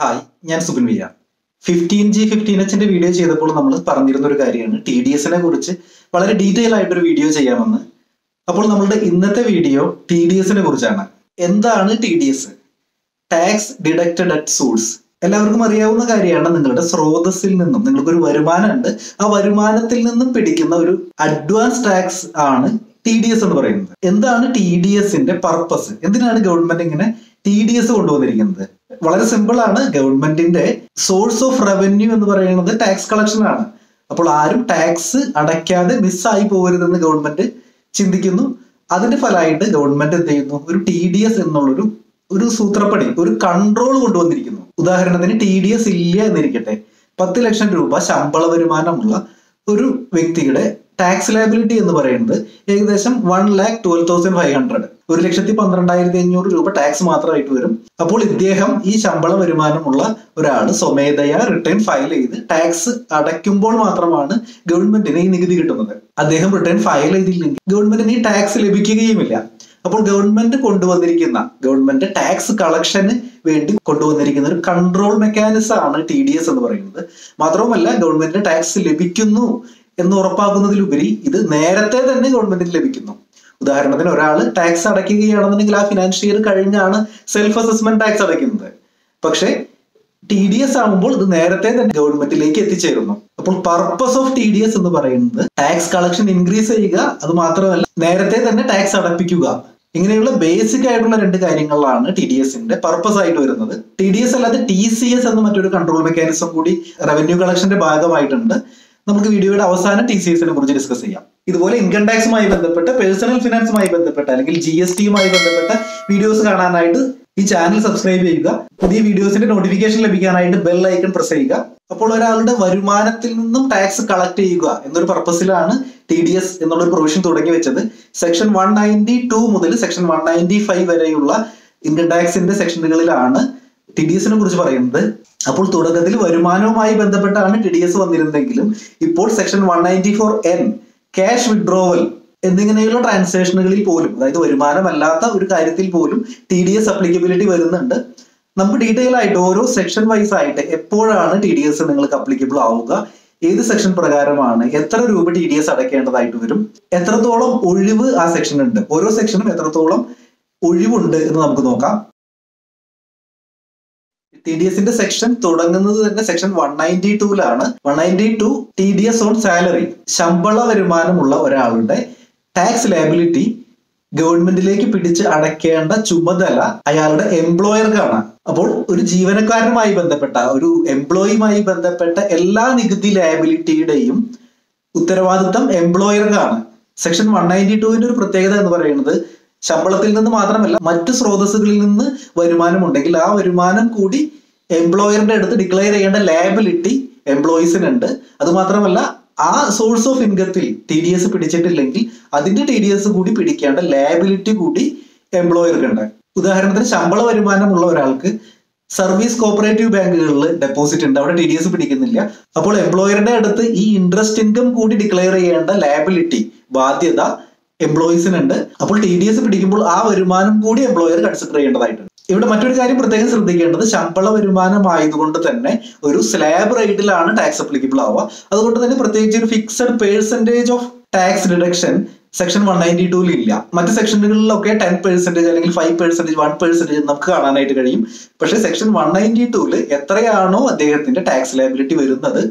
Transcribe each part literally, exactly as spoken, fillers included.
Hi, ഞാൻ സുബിൻ വിയ. Fifteen G fifteen എച്ചിന്റെ വീഡിയോ ചെയ്തപ്പോൾ നമ്മൾ പറഞ്ഞിരുന്ന ഒരു കാര്യമാണ് ടി ഡി എസിനെ കുറിച്ച് വളരെ ഡീറ്റെയിൽ ആയിട്ടൊരു വീഡിയോ ചെയ്യാമെന്ന്. അപ്പോൾ നമ്മളുടെ ഇന്നത്തെ വീഡിയോ ടി ഡി എസിനെ കുറിച്ചാണ്. എന്താണ് T D S? Tax deducted at source. എല്ലാവർക്കും അറിയാവുന്ന കാര്യമാണ്. നിങ്ങളുടെ സ്രോതസ്സിൽ നിന്നും നിങ്ങൾക്കൊരു വരുമാനമുണ്ട്, ആ വരുമാനത്തിൽ നിന്നും പിടിക്കുന്ന ഒരു അഡ്വാൻസ് ടാക്സ് ആണ് ടി ഡി എസ് എന്ന് പറയുന്നത്. എന്താണ് ടി ഡി എസിന്റെ പർപ്പസ്? എന്തിനാണ് ഗവൺമെന്റ് ഇങ്ങനെ ടി ഡി എസ് കൊണ്ടുവന്നിരിക്കുന്നത്? വളരെ സിമ്പിൾ ആണ്. ഗവൺമെന്റിന്റെ സോഴ്സ് ഓഫ് റവന്യൂ എന്ന് പറയുന്നത് ടാക്സ് കളക്ഷൻ ആണ്. അപ്പോൾ ആരും ടാക്സ് അടയ്ക്കാതെ മിസ്സായി പോകരുതെന്ന് ഗവൺമെന്റ് ചിന്തിക്കുന്നു. അതിന്റെ ഫലമായിട്ട് ഗവൺമെന്റ് എന്ത് ചെയ്യുന്നു? ഒരു ടി ഡി എസ് എന്നുള്ളൊരു ഒരു സൂത്രപ്പടി, ഒരു കൺട്രോൾ കൊണ്ടുവന്നിരിക്കുന്നു. ഉദാഹരണത്തിന് ടി ഡി എസ് ഇല്ല എന്നിരിക്കട്ടെ, പത്ത് ലക്ഷം രൂപ ശമ്പള വരുമാനമുള്ള ഒരു വ്യക്തിയുടെ ടാക്സ് ലയബിലിറ്റി എന്ന് പറയുന്നത് ഏകദേശം one lakh twelve thousand five hundred ഒരു ലക്ഷത്തി പന്ത്രണ്ടായിരത്തി അഞ്ഞൂറ് രൂപ ടാക്സ് മാത്രമായിട്ട് വരും. അപ്പോൾ ഇദ്ദേഹം, ഈ ശമ്പള വരുമാനമുള്ള ഒരാൾ, സ്വമേധയാ റിട്ടേൺ ഫയൽ ചെയ്ത് ടാക്സ് അടയ്ക്കുമ്പോൾ മാത്രമാണ് ഗവൺമെന്റിന് ഈ നികുതി കിട്ടുന്നത്. അദ്ദേഹം റിട്ടേൺ ഫയൽ ചെയ്തില്ലെങ്കിൽ ഗവൺമെന്റിന് ഈ ടാക്സ് ലഭിക്കുകയുമില്ല. അപ്പോൾ ഗവൺമെന്റ് കൊണ്ടുവന്നിരിക്കുന്ന, ഗവൺമെന്റ് ടാക്സ് കളക്ഷന് വേണ്ടി കൊണ്ടുവന്നിരിക്കുന്ന ഒരു കൺട്രോൾ മെക്കാനിസം ആണ് ടി ഡി എസ് എന്ന് പറയുന്നത്. മാത്രവുമല്ല, ഗവൺമെന്റിന് ടാക്സ് ലഭിക്കുന്നു എന്ന് ഉറപ്പാക്കുന്നതിലുപരി ഇത് നേരത്തെ തന്നെ ഗവൺമെന്റിന് ലഭിക്കുന്നു. ഉദാഹരണത്തിന് ഒരാൾ ടാക്സ് അടയ്ക്കുകയാണെന്നുണ്ടെങ്കിൽ ആ ഫിനാൻഷ്യൽ ഇയർ കഴിഞ്ഞാണ് സെൽഫ് അസസ്മെന്റ് ടാക്സ് അടയ്ക്കുന്നത്. പക്ഷേ ടി ഡി എസ് ആകുമ്പോൾ ഇത് നേരത്തെ തന്നെ ഗവൺമെന്റിലേക്ക് എത്തിച്ചേരുന്നു. അപ്പോൾ purpose of T D S എന്ന് പറയുന്നത് ടാക്സ് കളക്ഷൻ ഇൻക്രീസ് ചെയ്യുക, അത് മാത്രമല്ല നേരത്തെ തന്നെ ടാക്സ് അടപ്പിക്കുക. ഇങ്ങനെയുള്ള ബേസിക് ആയിട്ടുള്ള രണ്ട് കാര്യങ്ങളാണ് ടി ഡി എസിന്റെ പർപ്പസ് ആയിട്ട് വരുന്നത്. ടി ഡി എസ് അല്ലാതെ ടി സി എസ് എന്ന മറ്റൊരു കൺട്രോൾ മെക്കാനിസം കൂടി റവന്യൂ കളക്ഷന്റെ ഭാഗമായിട്ടുണ്ട്. നമുക്ക് വീഡിയോയുടെ അവസാനം ടി സി എസിനെ കുറിച്ച് ഡിസ്കസ് ചെയ്യാം. ഇതുപോലെ ഇൻകം ടാക്സുമായി ബന്ധപ്പെട്ട്, പേഴ്സണൽ ഫിനാൻസുമായി ബന്ധപ്പെട്ട്, അല്ലെങ്കിൽ ജി എസ് ടിയുമായി ബന്ധപ്പെട്ട വീഡിയോസ് കാണാനായിട്ട് ഈ ചാനൽ സബ്സ്ക്രൈബ് ചെയ്യുക. പുതിയ വീഡിയോസിന്റെ നോട്ടിഫിക്കേഷൻ ലഭിക്കാനായിട്ട് ബെൽ ഐക്കൺ പ്രസ് ചെയ്യുക. അപ്പോൾ ഒരാളുടെ വരുമാനത്തിൽ നിന്നും ടാക്സ് കളക്ട് ചെയ്യുക എന്നൊരു പർപ്പസിലാണ് ടി ഡി എസ് എന്നുള്ളൊരു പ്രൊവിഷൻ തുടങ്ങി വെച്ചത്. സെക്ഷൻ വൺ നയൻറ്റി ടു മുതൽ സെക്ഷൻ വൺ നയൻറ്റി ഫൈവ് വരെയുള്ള ഇൻകം ടാക്സിന്റെ സെക്ഷനുകളിലാണ് ടി ഡി എസിനെ കുറിച്ച് പറയുന്നത്. അപ്പോൾ തുടക്കത്തിൽ വരുമാനവുമായി ബന്ധപ്പെട്ടാണ് ടി ഡി എസ് വന്നിരുന്നെങ്കിലും ഇപ്പോൾ section one ninety four N, cash withdrawal എന്നിങ്ങനെയുള്ള ട്രാൻസാക്ഷനുകളിൽ പോലും, അതായത് വരുമാനമല്ലാത്ത ഒരു കാര്യത്തിൽ പോലും ടി ഡി എസ് അപ്ലിക്കബിലിറ്റി വരുന്നുണ്ട്. നമുക്ക് ഡീറ്റെയിൽ ആയിട്ട് ഓരോ സെക്ഷൻ വൈസ് ആയിട്ട് എപ്പോഴാണ് ടി ഡി എസ് നിങ്ങൾക്ക് അപ്ലിക്കബിൾ ആവുക, ഏത് സെക്ഷൻ പ്രകാരമാണ്, എത്ര രൂപ ടി ഡി എസ് അടയ്ക്കേണ്ടതായിട്ട് വരും, എത്രത്തോളം ഒഴിവ് ആ സെക്ഷനുണ്ട്, ഓരോ സെക്ഷനും എത്രത്തോളം ഒഴിവുണ്ട് എന്ന് നമുക്ക് നോക്കാം. ടി ഡി എസിന്റെ സെക്ഷൻ തുടങ്ങുന്നത് തന്നെ സെക്ഷൻ വൺ നയൻറ്റി ടൂലാണ്. One ninety two T D S on salary. ശമ്പള വരുമാനമുള്ള ഒരാളുടെ ടാക്സ് ലയബിലിറ്റി ഗവൺമെന്റിലേക്ക് പിടിച്ച് അടയ്ക്കേണ്ട ചുമതല അയാളുടെ എംപ്ലോയർക്കാണ്. അപ്പോൾ ഒരു ജീവനക്കാരനുമായി ബന്ധപ്പെട്ട, ഒരു എംപ്ലോയിയുമായി ബന്ധപ്പെട്ട എല്ലാ നികുതി ലയബിലിറ്റിയുടെയും ഉത്തരവാദിത്തം എംപ്ലോയർക്കാണ്. സെക്ഷൻ വൺ നയൻറ്റി ടുവിന്റെ ഒരു പ്രത്യേകത എന്ന് പറയുന്നത്, ശമ്പളത്തിൽ നിന്ന് മാത്രമല്ല മറ്റു സ്രോതസ്സുകളിൽ നിന്ന് വരുമാനം ഉണ്ടെങ്കിൽ ആ വരുമാനം കൂടി എംപ്ലോയറിന്റെ അടുത്ത് ഡിക്ലെയർ ചെയ്യേണ്ട ലയബിലിറ്റി എംപ്ലോയീസിനുണ്ട്. അതുമാത്രമല്ല, ആ സോഴ്സ് ഓഫ് ഇൻകത്തിൽ ടി ഡി എസ് പിടിച്ചിട്ടില്ലെങ്കിൽ അതിന്റെ ടി ഡി എസ് കൂടി പിടിക്കേണ്ട ലയബിലിറ്റി കൂടി എംപ്ലോയർക്കുണ്ട്. ഉദാഹരണത്തിന് ശമ്പള വരുമാനമുള്ള ഒരാൾക്ക് സർവീസ് കോപ്പറേറ്റീവ് ബാങ്കുകളിൽ ഡെപ്പോസിറ്റ് ഉണ്ട്, അവിടെ ടി ഡി എസ് പിടിക്കുന്നില്ല. അപ്പോൾ എംപ്ലോയറുടെ അടുത്ത് ഈ ഇൻട്രസ്റ്റ് ഇൻകം കൂടി ഡിക്ലെയർ ചെയ്യേണ്ട ലയബിലിറ്റി, ബാധ്യത എംപ്ലോയീസിനുണ്ട്. അപ്പോൾ ടി ഡി എസ് പിടിക്കുമ്പോൾ ആ വരുമാനം കൂടി എംപ്ലോയർ കൺസിഡർ ചെയ്യേണ്ടതായിട്ടുണ്ട്. ഇവിടെ മറ്റൊരു കാര്യം പ്രത്യേകം ശ്രദ്ധിക്കേണ്ടത്, ശമ്പള വരുമാനമായതുകൊണ്ട് തന്നെ ഒരു സ്ലാബ് റേറ്റിലാണ് ടാക്സ് അപ്ലിക്കബിൾ ആവുക. അതുകൊണ്ട് തന്നെ പ്രത്യേകിച്ച് ഒരു fixed percentage of tax deduction section one ninety ടൂവിൽ ഇല്ല. മറ്റ് സെക്ഷനുകളിലൊക്കെ ടെൻ പെർസെന്റേജ് അല്ലെങ്കിൽ ഫൈവ് പെർസെന്റേജ് വൺ പെർസെന്റേജ് നമുക്ക് കാണാനായിട്ട് കഴിയും. പക്ഷേ സെക്ഷൻ വൺ നയൻറ്റി ടൂവിൽ എത്രയാണോ അദ്ദേഹത്തിന്റെ ടാക്സ് ലയബിലിറ്റി വരുന്നത്,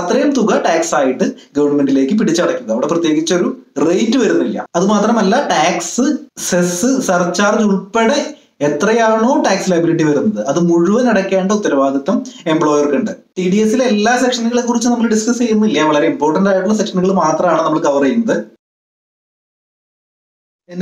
അത്രയും തുക ടാക്സ് ആയിട്ട് ഗവൺമെന്റിലേക്ക് പിടിച്ചടയ്ക്കുക. അവിടെ പ്രത്യേകിച്ചൊരു റേറ്റ് വരുന്നില്ല. അതുമാത്രമല്ല, ടാക്സ്, സെസ്, സർചാർജ് ഉൾപ്പെടെ എത്രയാണോ ടാക്സ് ലയബിലിറ്റി വരുന്നത് അത് മുഴുവൻ അടയ്ക്കേണ്ട ഉത്തരവാദിത്വം എംപ്ലോയർക്കുണ്ട്. ടി ഡി എസിലെ എല്ലാ സെക്ഷനുകളെ കുറിച്ച് നമ്മൾ ഡിസ്കസ് ചെയ്യുന്നില്ല. വളരെ ഇമ്പോർട്ടന്റ് ആയിട്ടുള്ള സെക്ഷനുകൾ മാത്രമാണ് നമ്മൾ കവർ ചെയ്യുന്നത്.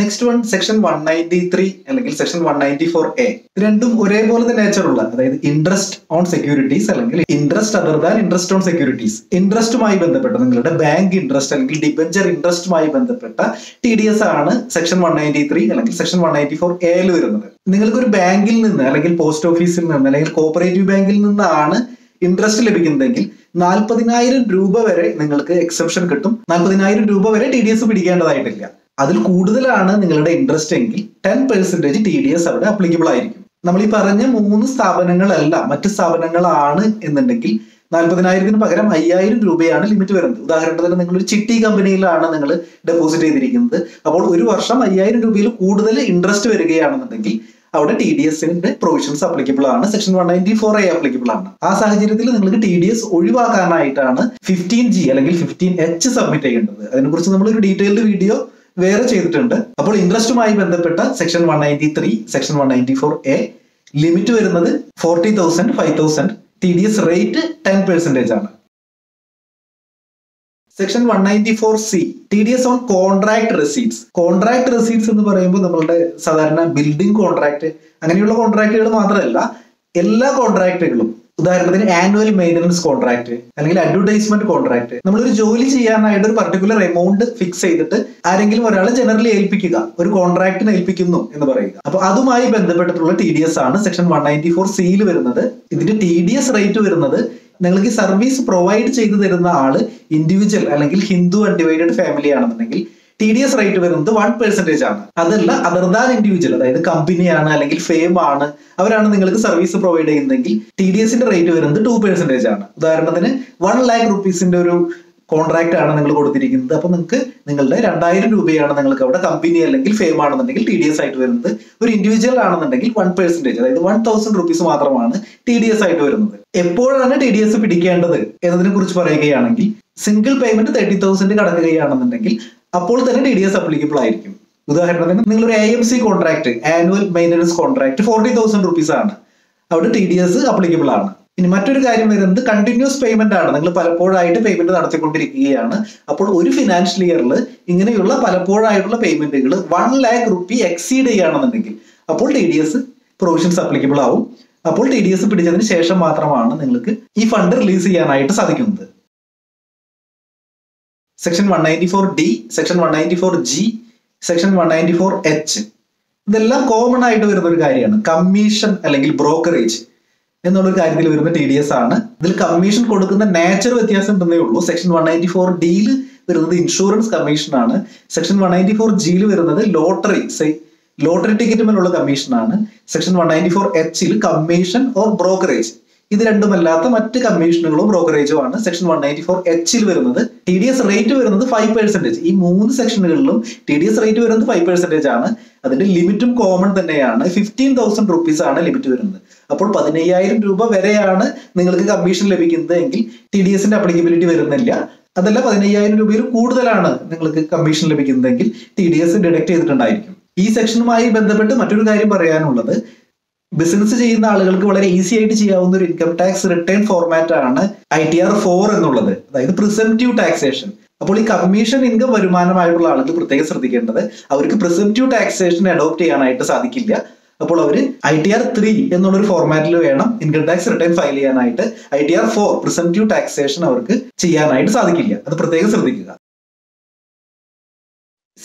Next one section one ninety three അല്ലെങ്കിൽ section one ninety four A. രണ്ടും ഒരേപോലത്തെ നേച്ചറുള്ള, അതായത് ഇൻട്രസ്റ്റ് ഓൺ സെക്യൂരിറ്റീസ് അല്ലെങ്കിൽ interest other than interest on securities. ഇൻട്രസ്റ്റുമായി ബന്ധപ്പെട്ട നിങ്ങളുടെ ബാങ്ക് ഇൻട്രസ്റ്റ് അല്ലെങ്കിൽ ഡിബഞ്ചർ ഇൻട്രസ്റ്റുമായി ബന്ധപ്പെട്ട ടി ഡി എസ് ആണ് സെക്ഷൻ വൺ നയൻറ്റി ത്രീ അല്ലെങ്കിൽ സെക്ഷൻ വൺ നയൻറ്റി ഫോർ എയിൽ വരുന്നത്. നിങ്ങൾക്കൊരു ബാങ്കിൽ നിന്ന് അല്ലെങ്കിൽ പോസ്റ്റ് ഓഫീസിൽ നിന്ന് അല്ലെങ്കിൽ കോപ്പറേറ്റീവ് ബാങ്കിൽ നിന്നാണ് ഇൻട്രസ്റ്റ് ലഭിക്കുന്നതെങ്കിൽ നാൽപ്പതിനായിരം രൂപ വരെ നിങ്ങൾക്ക് എക്സെപ്ഷൻ കിട്ടും. നാൽപ്പതിനായിരം രൂപ വരെ ടി ഡി എസ് പിടിക്കേണ്ടതായിട്ടില്ല. അതിൽ കൂടുതലാണ് നിങ്ങളുടെ ഇൻട്രസ്റ്റ് എങ്കിൽ ten percentage T D S അവിടെ അപ്ലിക്കബിൾ ആയിരിക്കും. നമ്മൾ ഈ പറഞ്ഞ മൂന്ന് സ്ഥാപനങ്ങളല്ല, മറ്റ് സ്ഥാപനങ്ങളാണ് എന്നുണ്ടെങ്കിൽ നാൽപ്പതിനായിരത്തിന് പകരം അയ്യായിരം രൂപയാണ് ലിമിറ്റ് വരുന്നത്. ഉദാഹരണത്തിന് നിങ്ങളൊരു ചിട്ടി കമ്പനിയിലാണ് നിങ്ങൾ ഡെപ്പോസിറ്റ് ചെയ്തിരിക്കുന്നത്. അപ്പോൾ ഒരു വർഷം അയ്യായിരം രൂപയിൽ കൂടുതൽ ഇൻട്രസ്റ്റ് വരികയാണെന്നുണ്ടെങ്കിൽ അവിടെ ടി ഡി എസിന്റെ പ്രൊവിഷൻസ് അപ്ലിക്കബിൾ ആണ്. Section one ninety four A applicable ആണ്. ആ സാഹചര്യത്തിൽ നിങ്ങൾക്ക് ടി ഡി എസ് ഒഴിവാക്കാനായിട്ടാണ് ഫിഫ്റ്റീൻ ജി അല്ലെങ്കിൽ ഫിഫ്റ്റീൻ എച്ച് സബ്മിറ്റ് ചെയ്യേണ്ടത്. അതിനെക്കുറിച്ച് നമ്മളൊരു ഡീറ്റെയിൽഡ് വീഡിയോ വേറെ ചെയ്തിട്ടുണ്ട്. അപ്പോൾ ഇൻട്രസ്റ്റുമായി ബന്ധപ്പെട്ട section one ninety three section one ninety four A limit വരുന്നത് forty thousand five thousand T D S rate ten percentage ആണ്. Section one ninety four C T D S on contract receipts. Contract receipts എന്ന് പറയുമ്പോൾ നമ്മളുടെ സാധാരണ building contract അങ്ങനെയുള്ള കോൺട്രാക്റ്റുകൾ മാത്രമല്ല, എല്ലാ കോൺട്രാക്റ്റുകളും. ഉദാഹരണത്തിന് ആനുവൽ മെയിൻ്റനൻസ് കോൺട്രാക്ട് അല്ലെങ്കിൽ അഡ്വർടൈസ്മെന്റ് കോൺട്രാക്ട്. നമ്മളൊരു ജോലി ചെയ്യാനായിട്ട് ഒരു പർട്ടിക്കുലർ എമൗണ്ട് ഫിക്സ് ചെയ്തിട്ട് ആരെങ്കിലും ഒരാൾ ജനറലി ഏൽപ്പിക്കുക, ഒരു കോൺട്രാക്ടിന് ഏൽപ്പിക്കുന്നു എന്ന് പറയുക. അപ്പൊ അതുമായി ബന്ധപ്പെട്ടിട്ടുള്ള ടി ഡി എസ് ആണ് സെക്ഷൻ വൺ നയൻറ്റി ഫോർ സിയിൽ വരുന്നത്. ഇതിന്റെ ടി ഡി എസ് റേറ്റ് വരുന്നത് നിങ്ങൾക്ക് സർവീസ് പ്രൊവൈഡ് ചെയ്തു തരുന്ന ആള് ഇൻഡിവിജ്വൽ അല്ലെങ്കിൽ ഹിന്ദു അൺഡിവൈഡഡ് ഫാമിലി ആണെന്നുണ്ടെങ്കിൽ ടി ഡി എസ് റേറ്റ് വരുന്നത് വൺ പെർസെന്റേജ് ആണ്. അതല്ല അതർ ദാൻ ഇൻഡിവിജ്വൽ, അതായത് കമ്പനിയാണ് അല്ലെങ്കിൽ ഫേം ആണ്, അവരാണ് നിങ്ങൾക്ക് സർവീസ് പ്രൊവൈഡ് ചെയ്യുന്നതെങ്കിൽ ടി ഡി എസിന്റെ റേറ്റ് വരുന്നത് ടു പെർസെന്റേജ് ആണ്. ഉദാഹരണത്തിന് വൺ ലാക്ക് റുപ്പീസിന്റെ ഒരു കോൺട്രാക്ട് ആണ് നിങ്ങൾ കൊടുത്തിരിക്കുന്നത്. അപ്പൊ നിങ്ങൾക്ക് നിങ്ങളുടെ രണ്ടായിരം രൂപയാണ് നിങ്ങൾക്ക് അവിടെ കമ്പനി അല്ലെങ്കിൽ ഫേം ആണെന്നുണ്ടെങ്കിൽ ടി ഡി എസ് ആയിട്ട് വരുന്നത്. ഒരു ഇൻഡിവിജ്വൽ ആണെന്നുണ്ടെങ്കിൽ വൺ പെർസെന്റേജ്, അതായത് വൺ തൗസൻഡ് റുപ്പീസ് മാത്രമാണ് ടി ഡി എസ് ആയിട്ട് വരുന്നത്. എപ്പോഴാണ് ടി ഡി എസ് പിടിക്കേണ്ടത് എന്നതിനെ കുറിച്ച് പറയുകയാണെങ്കിൽ സിംഗിൾ പേയ്മെന്റ് തേർട്ടി തൗസൻഡ് കടക്കുകയാണെന്നുണ്ടെങ്കിൽ അപ്പോൾ തന്നെ ടി ഡി എസ് അപ്ലിക്കബിൾ ആയിരിക്കും. ഉദാഹരണത്തിന് നിങ്ങളൊരു A M C contract, annual maintenance contract forty thousand rupees ആണ്, അവിടെ ടി ഡി എസ് അപ്ലിക്കബിൾ ആണ്. ഇനി മറ്റൊരു കാര്യം വരുന്നത് കണ്ടിന്യൂസ് പേയ്മെന്റ് ആണ്. നിങ്ങൾ പലപ്പോഴായിട്ട് പേയ്മെന്റ് നടത്തിക്കൊണ്ടിരിക്കുകയാണ്. അപ്പോൾ ഒരു ഫിനാൻഷ്യൽ ഇയറിൽ ഇങ്ങനെയുള്ള പലപ്പോഴായിട്ടുള്ള പേയ്മെന്റുകൾ വൺ ലാക്ക് റുപ്പി എക്സീഡ് ചെയ്യുകയാണെന്നുണ്ടെങ്കിൽ അപ്പോൾ T D S provisions applicable ആവും. അപ്പോൾ ടി ഡി എസ് പിടിച്ചതിന് ശേഷം മാത്രമാണ് നിങ്ങൾക്ക് ഈ ഫണ്ട് റിലീസ് ചെയ്യാനായിട്ട് സാധിക്കുന്നത്. Section one ninety four D section one ninety four G section one ninety four H ഇതെല്ലാം കോമൺ ആയിട്ട് വരുന്ന ഒരു കാര്യമാണ്. കമ്മീഷൻ അല്ലെങ്കിൽ ബ്രോക്കറേജ് എന്നുള്ളൊരു കാര്യത്തിൽ വരുന്ന ടി ഡി എസ് ആണ്. ഇതിൽ കമ്മീഷൻ കൊടുക്കുന്ന നേച്ചർ വ്യത്യാസം ഉണ്ടെന്നേ ഉള്ളൂ. സെക്ഷൻ വൺ നയൻറ്റി ഫോർ ഡിയിൽ വരുന്നത് ഇൻഷുറൻസ് കമ്മീഷനാണ്. സെക്ഷൻ വൺ നയൻറ്റി ഫോർ ജിയിൽ വരുന്നത് ലോട്ടറി ലോട്ടറി ടിക്കറ്റുമേലുള്ള കമ്മീഷനാണ്. സെക്ഷൻ വൺ നയൻറ്റി ഫോർ എച്ചിൽ കമ്മീഷൻ ഓർ ബ്രോക്കറേജ്, ഇത് രണ്ടുമല്ലാത്ത മറ്റ് കമ്മീഷനുകളോ ബ്രോക്കറേജോ ആണ് സെക്ഷൻ വൺ നയൻറ്റി ഫോർ എച്ചിൽ വരുന്നത്. ടി ഡി എസ് റേറ്റ് വരുന്നത് ഫൈവ് പെർസെന്റേജ്. ഈ മൂന്ന് സെക്ഷനുകളിലും ടി ഡി എസ് റേറ്റ് വരുന്നത് ഫൈവ് പെർസെന്റേജ് ആണ്. അതിന്റെ ലിമിറ്റും കോമൺ തന്നെയാണ്. ഫിഫ്റ്റീൻ തൗസൻഡ് റുപ്പീസ് ആണ് ലിമിറ്റ് വരുന്നത്. അപ്പോൾ പതിനയ്യായിരം രൂപ വരെയാണ് നിങ്ങൾക്ക് കമ്മീഷൻ ലഭിക്കുന്നത് എങ്കിൽ ടി ഡി എസിന്റെ അപ്ലിക്കബിലിറ്റി വരുന്നില്ല. അതല്ല പതിനയ്യായിരം രൂപയിൽ കൂടുതലാണ് നിങ്ങൾക്ക് കമ്മീഷൻ ലഭിക്കുന്നതെങ്കിൽ ടി ഡി എസ് ഡിഡക്ട് ചെയ്തിട്ടുണ്ടായിരിക്കും. ഈ സെക്ഷനുമായി ബന്ധപ്പെട്ട് മറ്റൊരു കാര്യം പറയാനുള്ളത്, ബിസിനസ് ചെയ്യുന്ന ആളുകൾക്ക് വളരെ ഈസി ആയിട്ട് ചെയ്യാവുന്ന ഒരു ഇൻകം ടാക്സ് റിട്ടേൺ ഫോർമാറ്റ് ആണ് ഐ ടി ആർ ഫോർ എന്നുള്ളത്, അതായത് പ്രിസംപ്റ്റീവ് ടാക്സേഷൻ. അപ്പോൾ ഈ കമ്മീഷൻ ഇൻകം വരുമാനമായിട്ടുള്ള ആളുകൾ പ്രത്യേകം ശ്രദ്ധിക്കേണ്ടത് അവർക്ക് പ്രിസംപ്റ്റീവ് ടാക്സേഷൻ അഡോപ്റ്റ് ചെയ്യാനായിട്ട് സാധിക്കില്ല. അപ്പോൾ അവർ ഐ ടി ആർ ത്രീ എന്നുള്ളൊരു ഫോർമാറ്റിൽ വേണം ഇൻകം ടാക്സ് റിട്ടേൺ ഫയൽ ചെയ്യാനായിട്ട്. I T R four presumptive taxation അവർക്ക് ചെയ്യാനായിട്ട് സാധിക്കില്ല. അത് പ്രത്യേകം ശ്രദ്ധിക്കുക.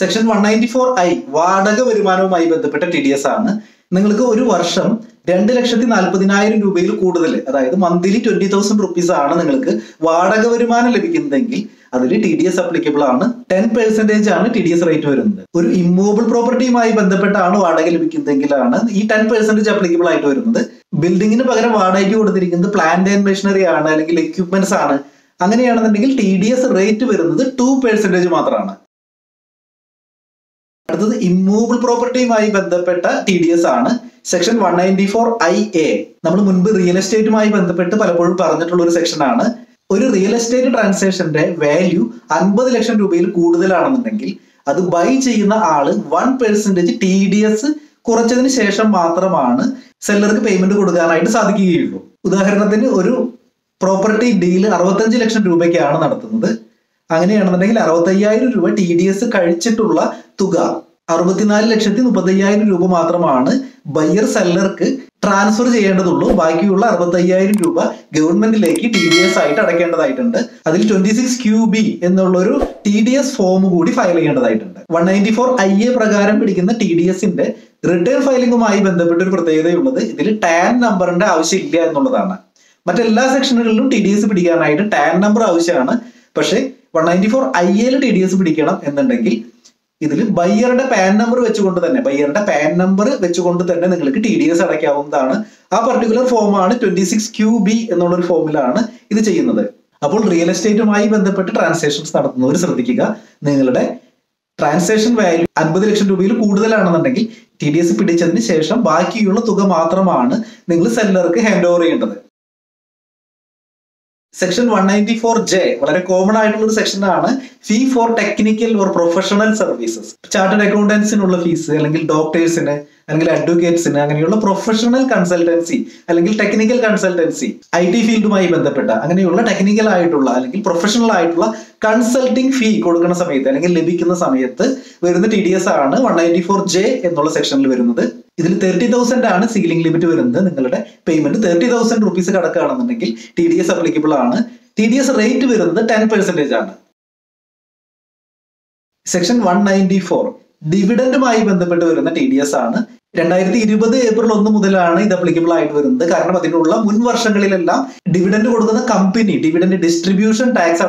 Section one ninety four I വാടക വരുമാനവുമായി ബന്ധപ്പെട്ട ടി ഡി എസ് ആണ്. നിങ്ങൾക്ക് ഒരു വർഷം രണ്ട് ലക്ഷത്തി നാൽപ്പതിനായിരം രൂപയിൽ കൂടുതൽ, അതായത് മന്ത്ലി ട്വന്റി തൗസൻഡ് റുപ്പീസ് ആണ് നിങ്ങൾക്ക് വാടക വരുമാനം ലഭിക്കുന്നതെങ്കിൽ അതിൽ ടി ഡി എസ് അപ്ലിക്കബിൾ ആണ്. ടെൻ പെർസെന്റേജ് ആണ് ടി ഡി എസ് റേറ്റ് വരുന്നത്. ഒരു ഇമ്മൂവബിൾ പ്രോപ്പർട്ടിയുമായി ബന്ധപ്പെട്ടാണ് വാടക ലഭിക്കുന്നതെങ്കിലാണ് ഈ ടെൻ പെർസെന്റേജ് അപ്ലിക്കബിൾ ആയിട്ട് വരുന്നത്. ബിൽഡിങ്ങിന് പകരം വാടകയ്ക്ക് കൊടുത്തിരിക്കുന്നത് പ്ലാന്റ് ആൻഡ് മെഷീനറി ആണ് അല്ലെങ്കിൽ എക്യുപ്മെന്റ്സ് ആണ്. അങ്ങനെയാണെന്നുണ്ടെങ്കിൽ ടി ഡി എസ് റേറ്റ് വരുന്നത് ടു പെർസെന്റേജ് മാത്രമാണ്. അടുത്തത് ഇമ്മൂവബിൾ പ്രോപ്പർട്ടിയുമായി ബന്ധപ്പെട്ട ടി ഡി എസ് ആണ് section one ninety four I A. നമ്മൾ മുൻപ് റിയൽ എസ്റ്റേറ്റുമായി ബന്ധപ്പെട്ട് പലപ്പോഴും പറഞ്ഞിട്ടുള്ള ഒരു സെക്ഷൻ ആണ്. ഒരു റിയൽ എസ്റ്റേറ്റ് ട്രാൻസാക്ഷന്റെ വാല്യൂ അൻപത് ലക്ഷം രൂപയിൽ കൂടുതലാണെന്നുണ്ടെങ്കിൽ അത് ബൈ ചെയ്യുന്ന ആള് one percentage T D S കുറച്ചതിന് ശേഷം മാത്രമാണ് സെല്ലർക്ക് പേയ്മെന്റ് കൊടുക്കാനായിട്ട് സാധിക്കുകയുള്ളൂ. ഉദാഹരണത്തിന് ഒരു പ്രോപ്പർട്ടി ഡീല് അറുപത്തഞ്ച് ലക്ഷം രൂപയ്ക്കാണ് നടത്തുന്നത്. അങ്ങനെയാണെന്നുണ്ടെങ്കിൽ അറുപത്തയ്യായിരം രൂപ ടി ഡി എസ് കഴിച്ചിട്ടുള്ള തുക അറുപത്തിനാല് ലക്ഷത്തി മുപ്പത്തയ്യായിരം രൂപ മാത്രമാണ് ബയ്യർ സെല്ലർക്ക് ട്രാൻസ്ഫർ ചെയ്യേണ്ടതുള്ളൂ. ബാക്കിയുള്ള അറുപത്തയ്യായിരം രൂപ ഗവൺമെന്റിലേക്ക് ടി ഡി എസ് ആയിട്ട് അടയ്ക്കേണ്ടതായിട്ടുണ്ട്. അതിൽ ട്വന്റി സിക്സ് ക്യൂ ബി എന്നുള്ളൊരു ടി ഡി എസ് ഫോം കൂടി ഫയൽ ചെയ്യേണ്ടതായിട്ടുണ്ട്. One ninety four I A പ്രകാരം പിടിക്കുന്ന ടി ഡി എസിന്റെ റിട്ടേൺ ഫയലിംഗുമായി ബന്ധപ്പെട്ട ഒരു പ്രത്യേകതയുള്ളത് ഇതിൽ ടാൻ നമ്പറിന്റെ ആവശ്യമില്ല എന്നുള്ളതാണ്. മറ്റെല്ലാ സെക്ഷനുകളിലും ടി ഡി എസ് പിടിക്കാനായിട്ട് ടാൻ നമ്പർ ആവശ്യമാണ്. പക്ഷേ വൺ നയൻറ്റി ഫോർ ഐ എയിൽ ടി ഡി എസ് പിടിക്കണം എന്നുണ്ടെങ്കിൽ buyer a pan number which you want to the buyer a pan number which you want to the T D S at a cavum. A particular form on twenty-six Q B another formula. This is another. Upon real estate, I when the pet transactions start notice of the Kika, Ningle transaction value and the election to be put the land on the Nagi, T D S petition, Baki Yuno Tuga Matraman, Ningle seller hand over into the Section one ninety-four J, a common item section is fee for technical or professional services. Chartered accountants fees, doctors, advocates, professional consultancy, technical consultancy, I T field technical professional consulting fee T D S one ninety-four J section. This is thirty thousand dollars ceiling limit. Payment thirty thousand rupees T D S applicable. T D S rate is ten percent. Section one ninety-four. Dividend T D S. two thousand twenty April one applicable applicable. Dividend company dividend distribution tax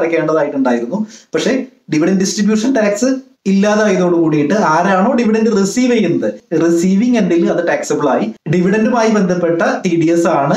dividend distribution tax Illada idodu kudiyittu aarano dividend receive cheyyunnathu receiving endil adu taxable ayi dividend umayi bandappetta T D S aanu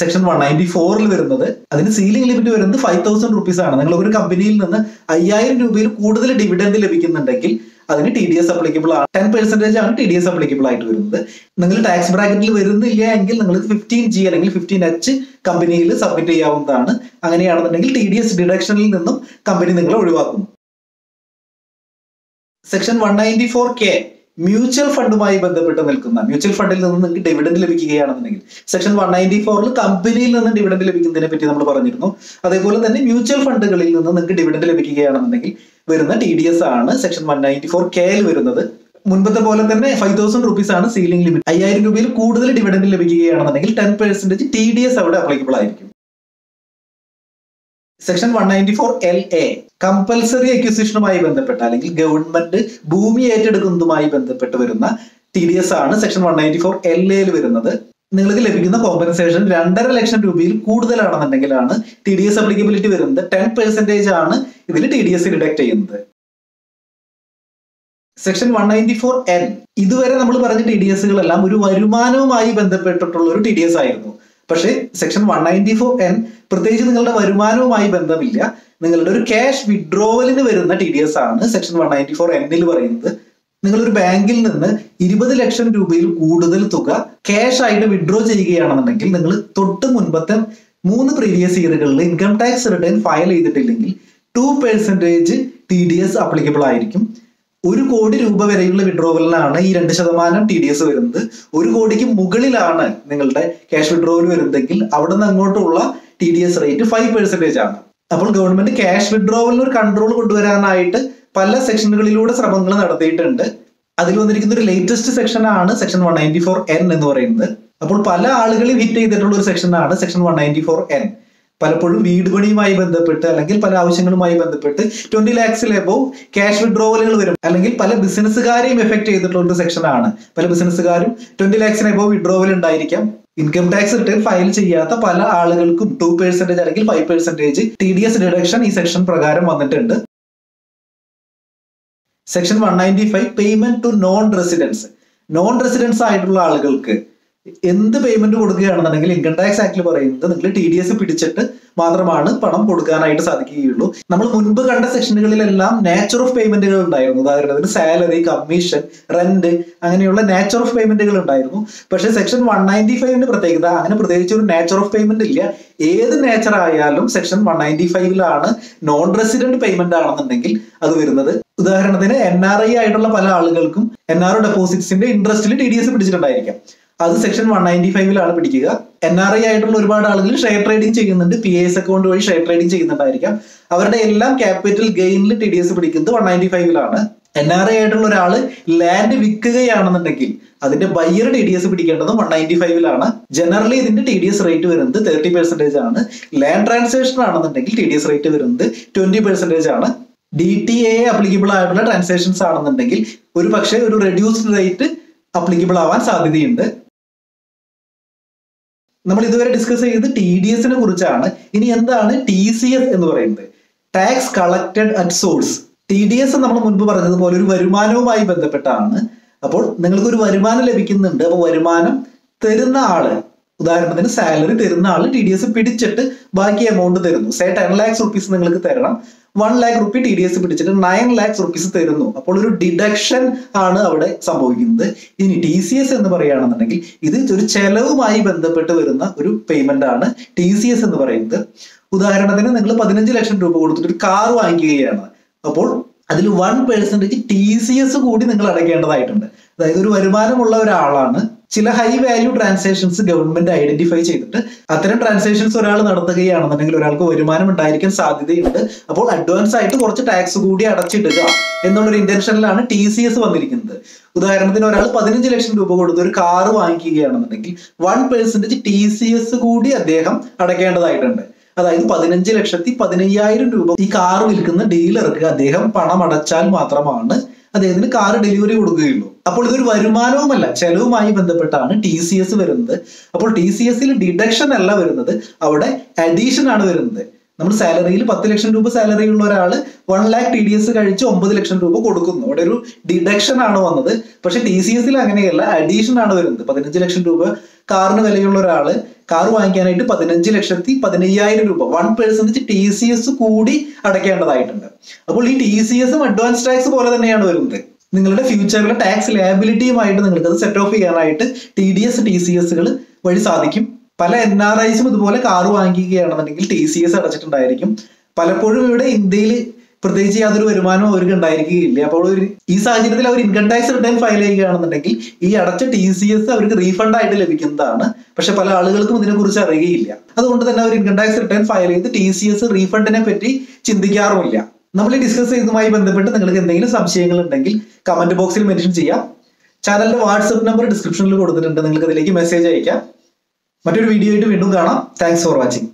section one ninety-four il varunathu adinu ceiling limit varunathu five thousand rupees aanu ningal oru company il ninnu five thousand rupayil koodal dividend levikkunnundengil adinu T D S applicable aanu ten percent aanu T D S applicable aayittu varunathu ningal tax bracket il varunnilla engil ningal fifteen G allengil fifteen H company il submit cheyyavunnaanu anganeyaanundengil T D S deduction il ninnum company ningale olivakkum. Section one ninety-four K mutual fund umayi bandhappettu nilkunna mutual fund il ninnu dividend lebikkukayanu section one ninety-four il company il ninnu dividend lebikkunnadine patti nammal paranjirunnu adeypole thanne mutual fundukalil ninnu ninnu dividend lebikkukayanu varunna T D S aanu section one ninety-four K il varunnathu munpathe pole thanne five thousand rupees aanu ceiling limit five thousand rupayil koodal dividend lebikkukayanu ten percent T D S avade applicable aayirikkum. Section one ninety-four L A compulsory acquisition umayi bandhappetta government bhoomi ettedukkunnumayi bandhappettu varunna T D S aanu section one ninety-four L A il varunnathu ningalukku levikkunna compensation two point five lakh രൂപയിൽ കൂടുതലാണെന്നുണ്ടെങ്കിൽ ആണ് T D S applicability വരുന്നത് ten percent ആണ് ഇതിൽ T D S deduct ചെയ്യുന്നത്. Section one ninety-four N ഇതുവരെ നമ്മൾ പറഞ്ഞ T D S കൾ എല്ലാം ഒരു വരുമാനവുമായി ബന്ധപ്പെട്ടിട്ടുള്ള ഒരു T D S ആയിരുന്നു. But section one ninety-four N, Pratesh Ningalda Varumano Mai Bandamilla, Ningalda cash withdrawal in the Verna T D S, section one ninety-four N deliver in the Ningalur Bangil Nana, Iribad election to Bill Udal Tuga, cash item withdraw Jigiana Nangil, Ningal, Totamun Batam, Moon previous year, income tax return file either Tilingil, two percent T D S applicable Iricum. ഒരു കോടി രൂപ വരെയുള്ള വിഡ്രോവലിനാണ് ഈ രണ്ട് ശതമാനം T D S വരുന്നത്. ഒരു കോടിക്ക് മുകളിലാണ് നിങ്ങളുടെ ക്യാഷ് വിഡ്രോവൽ വരുന്നെങ്കിൽ അവിടെ നിന്ന് അങ്ങോട്ടുള്ള T D S rate five percent ആണ്. അപ്പോൾ ഗവൺമെന്റ് ക്യാഷ് വിഡ്രോവലിന് ഒരു കൺട്രോൾ കൊണ്ടുവരാനായിട്ട് പല സെക്ഷനുകളിലൂടെ ശ്രമങ്ങൾ നടത്തിയിട്ടുണ്ട്. അതിൽ വന്നിരിക്കുന്ന ഒരു ലേറ്റസ്റ്റ് സെക്ഷൻ ആണ് സെക്ഷൻ one ninety-four N എന്ന് പറയുന്നത്. അപ്പോൾ പല ആളുകളെ ഹിറ്റ് ചെയ്തിട്ടുള്ള ഒരു സെക്ഷൻ ആണ് സെക്ഷൻ one ninety-four N. പലപ്പോഴും വീട് പണിയുമായി ബന്ധപ്പെട്ട് അല്ലെങ്കിൽ പല ആവശ്യങ്ങളുമായി ബന്ധപ്പെട്ട് twenty lakhs above cash withdrawal വരും അല്ലെങ്കിൽ പല ബിസിനസ്സുകാരെയും എഫക്ട് ചെയ്തിട്ടുള്ള ഒരു സെക്ഷൻ ആണ്. പല ബിസിനസ്സുകാരും twenty lakhs above withdrawal ഉണ്ടായിരിക്കാം. ഇൻകം ടാക്സ് റിട്ടേൺ ഫയൽ ചെയ്യാത്ത പല ആളുകൾക്കും two percent അല്ലെങ്കിൽ five percent T D S deduction ഈ സെക്ഷൻ പ്രകാരം വന്നിട്ടുണ്ട്. സെക്ഷൻ one ninety-five payment to non residents non residence ആയിട്ടുള്ള ആളുകൾക്ക് in the payment കൊടുക്കുകയാണെന്നുണ്ടെങ്കിൽ ഇൻകം ടാക്സ് ആക്ടിൽ പറയുന്നത് നിങ്ങൾ T D S പിടിച്ചിട്ട് മാത്രമാണ് പണം കൊടുക്കാനായിട്ട് സാധിക്കുകയുള്ളൂ. നമ്മൾ മുൻപ് കണ്ട സെക്ഷനുകളിലെല്ലാം നേച്ചർ ഓഫ് പേയ്മെന്റുകൾ ഉണ്ടായിരുന്നു. ഉദാഹരണത്തിന് സാലറി, കമ്മീഷൻ, റെന്റ് അങ്ങനെയുള്ള നേച്ചർ ഓഫ് പേയ്മെന്റുകൾ ഉണ്ടായിരുന്നു. പക്ഷേ സെക്ഷൻ one ninety-five ന്റെ പ്രത്യേകത അങ്ങനെ പ്രത്യേകിച്ച് ഒരു നേച്ചർ ഓഫ് പേയ്മെന്റ് ഇല്ല. ഏത് നേച്ചർ ആയാലും സെക്ഷൻ one ninety-five ലാണ് നോൺ റെസിഡന്റ് പേയ്മെന്റ് ആണെന്നുണ്ടെങ്കിൽ അത് വരുന്നത്. ഉദാഹരണത്തിന് N R I ആയിട്ടുള്ള പല ആളുകൾക്കും N R O ഡെപ്പോസിറ്റ്സിന്റെ ഇൻട്രസ്റ്റിൽ T D S പിടിച്ചിട്ടുണ്ടായിരിക്കാം. That is section one ninety-five. N R I ആയിട്ടുള്ള share trading ചെയ്യുന്നുണ്ട്, P A S account വഴി share trading ചെയ്യുന്നുണ്ടായിരിക്കാം. അവരുടെ എല്ലാം capital gain T D S പിടിക്കുന്നത് one ninety-five ലാണ്. N R I ആയിട്ടുള്ള ഒരാൾ land വിൽക്കുകയാണെന്നുണ്ടെങ്കിൽ അതിന്റെ buyer T D S പിടിക്കേണ്ടത് one ninety-five ലാണ്. ജനറലി ഇതിന്റെ T D S റേറ്റ് വരുന്നത് thirty percent ആണ്. ലാൻഡ് ട്രാൻസാക്ഷൻ ആണെന്നുണ്ടെങ്കിൽ T D S റേറ്റ് വരുന്നത് twenty percent ആണ്. D T A applicable ആയിട്ടുള്ള ട്രാൻസാക്ഷൻസ് ആണെന്നുണ്ടെങ്കിൽ ഒരു പക്ഷേ ഒരു reduced rate applicable ആവാൻ സാധ്യതയുണ്ട്. നമ്മൾ ഇതുവരെ ഡിസ്കസ് ചെയ്തത് T D S നെ കുറിച്ചാണ്. ഇനി എന്താണ് T C S എന്ന് പറയുന്നത്? Tax collected at source. T D S നമ്മൾ മുൻപ് പറഞ്ഞതുപോലെ ഒരു വരുമാനവുമായി ബന്ധപ്പെട്ടാണ്. അപ്പോൾ നിങ്ങൾക്കൊരു വരുമാനം ലഭിക്കുന്നുണ്ട്. അപ്പോൾ വരുമാനം തരുന്ന ആള്, ഉദാഹരണത്തിന് സാലറി തരുന്ന ആള് ടി ഡി എസ് പിടിച്ചിട്ട് ബാക്കി എമൗണ്ട് തരുന്നു. സേ ടെൻ ലാക്സ് റുപ്പീസ് നിങ്ങൾക്ക് തരണം, one lakh rupee T D S പിടിച്ചിട്ട് നയൻ ലാക്സ് റുപ്പീസ് തരുന്നു. അപ്പോൾ ഒരു ഡിഡക്ഷൻ ആണ് അവിടെ സംഭവിക്കുന്നത്. ഇനി ടി സി എസ് എന്ന് പറയുകയാണെന്നുണ്ടെങ്കിൽ ഇത് ഒരു ചെലവുമായി ബന്ധപ്പെട്ട് വരുന്ന ഒരു പേയ്മെന്റ് ആണ് ടി സി എസ് എന്ന് പറയുന്നത്. ഉദാഹരണത്തിന് നിങ്ങൾ പതിനഞ്ച് ലക്ഷം രൂപ കൊടുത്തിട്ട് ഒരു കാർ വാങ്ങിക്കുകയാണ്. അപ്പോൾ അതിൽ one percentage T C S കൂടി നിങ്ങൾ അടയ്ക്കേണ്ടതായിട്ടുണ്ട്. അതായത് ഒരു വരുമാനമുള്ള ഒരാളാണ്, ചില high value transactions government identify ചെയ്തിട്ട് അത്തരം ട്രാൻസാക്ഷൻസ് ഒരാൾ നടത്തുകയാണെന്നുണ്ടെങ്കിൽ ഒരാൾക്ക് വരുമാനം ഉണ്ടായിരിക്കാൻ സാധ്യതയുണ്ട്. അപ്പോൾ അഡ്വാൻസ് ആയിട്ട് കുറച്ച് ടാക്സ് കൂടി അടച്ചിടുക എന്നുള്ളൊരു ഇന്റൻഷനിലാണ് ടി സി എസ് വന്നിരിക്കുന്നത്. ഉദാഹരണത്തിന് ഒരാൾ പതിനഞ്ച് ലക്ഷം രൂപ കൊടുത്ത് ഒരു കാർ വാങ്ങിക്കുകയാണെന്നുണ്ടെങ്കിൽ one percentage T C S കൂടി അദ്ദേഹം അടയ്ക്കേണ്ടതായിട്ടുണ്ട്. അതായത് പതിനഞ്ച് ലക്ഷത്തി പതിനയ്യായിരം രൂപ ഈ കാർ വിൽക്കുന്ന ഡീലർക്ക് അദ്ദേഹം പണം അടച്ചാൽ മാത്രമാണ് അദ്ദേഹത്തിന് കാർ ഡെലിവറി കൊടുക്കുകയുള്ളൂ. അപ്പോൾ ഇതൊരു വരുമാനവുമല്ല, ചെലവുമായി ബന്ധപ്പെട്ടാണ് ടി സി എസ് വരുന്നത്. അപ്പോൾ ടി സി എസിൽ ഡിഡക്ഷൻ അല്ല വരുന്നത്, അവിടെ അഡീഷൻ ആണ് വരുന്നത്. നമ്മൾ സാലറിയിൽ പത്ത് ലക്ഷം രൂപ സാലറി ഉള്ള ഒരാൾ one lakh T D S കഴിച്ച് ഒമ്പത് ലക്ഷം രൂപ കൊടുക്കുന്നു. അവിടെ ഒരു ഡിഡക്ഷൻ ആണ് വന്നത്. പക്ഷെ ടി സി എസിൽ അങ്ങനെയല്ല, അഡീഷൻ ആണ് വരുന്നത്. പതിനഞ്ച് ലക്ഷം രൂപ കാറിന് വിലയുള്ള ഒരാള് കാർ വാങ്ങിക്കാനായിട്ട് പതിനഞ്ച് ലക്ഷത്തി പതിനയ്യായിരം രൂപ one percentage T C S കൂടി അടയ്ക്കേണ്ടതായിട്ടുണ്ട്. അപ്പോൾ ഈ ടി സി എസും അഡ്വാൻസ് ടാക്സ് പോലെ തന്നെയാണ് വരുന്നത്. നിങ്ങളുടെ ഫ്യൂച്ചറിലെ ടാക്സ് ലയബിലിറ്റിയുമായിട്ട് നിങ്ങൾക്കത് സെറ്റ് ഓഫ് ചെയ്യാനായിട്ട് T D S T C എസുകൾ വഴി സാധിക്കും. പല എൻ ആർ ഐസും ഇതുപോലെ കാർ വാങ്ങിക്കുകയാണെന്നുണ്ടെങ്കിൽ ടി സി എസ് അടച്ചിട്ടുണ്ടായിരിക്കും. പലപ്പോഴും ഇവിടെ ഇന്ത്യയിൽ പ്രത്യേകിച്ച് യാതൊരു വരുമാനം അവർക്ക് ഉണ്ടായിരിക്കുകയില്ല. അപ്പോൾ ഒരു ഈ സാഹചര്യത്തിൽ അവർ ഇൻകം ടാക്സ് റിട്ടേൺ ഫയൽ ചെയ്യുകയാണെന്നുണ്ടെങ്കിൽ ഈ അടച്ച ടി സി എസ് അവർക്ക് റീഫണ്ട് ആയിട്ട് ലഭിക്കുന്നതാണ്. പക്ഷെ പല ആളുകൾക്കും ഇതിനെക്കുറിച്ച് അറിയുകയില്ല. അതുകൊണ്ട് തന്നെ അവർ ഇൻകം ടാക്സ് റിട്ടേൺ ഫയൽ ചെയ്ത് ടി സി എസ് റീഫണ്ടിനെ പറ്റി ചിന്തിക്കാറുമില്ല. നമ്മൾ ഈ ഡിസ്കസ് ചെയ്തതുമായി ബന്ധപ്പെട്ട് നിങ്ങൾക്ക് എന്തെങ്കിലും സംശയങ്ങൾ ഉണ്ടെങ്കിൽ കമന്റ് ബോക്സിൽ മെൻഷൻ ചെയ്യാം. ചാനലിന്റെ വാട്സപ്പ് നമ്പർ ഡിസ്ക്രിപ്ഷനിൽ കൊടുത്തിട്ടുണ്ട്, നിങ്ങൾക്ക് അതിലേക്ക് മെസ്സേജ് അയക്കാം. മറ്റൊരു വീഡിയോ ആയിട്ട് വീണ്ടും കാണാം. Thanks for watching.